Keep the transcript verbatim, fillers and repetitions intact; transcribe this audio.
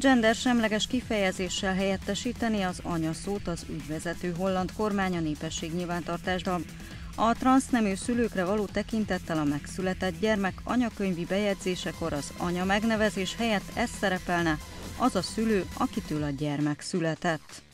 Gendersemleges kifejezéssel helyettesíteni az anya szót az ügyvezető holland kormány a népességnyilvántartásban. A transznemű szülőkre való tekintettel a megszületett gyermek anyakönyvi bejegyzésekor az anya megnevezés helyett ez szerepelne, az a szülő, akitől a gyermek született.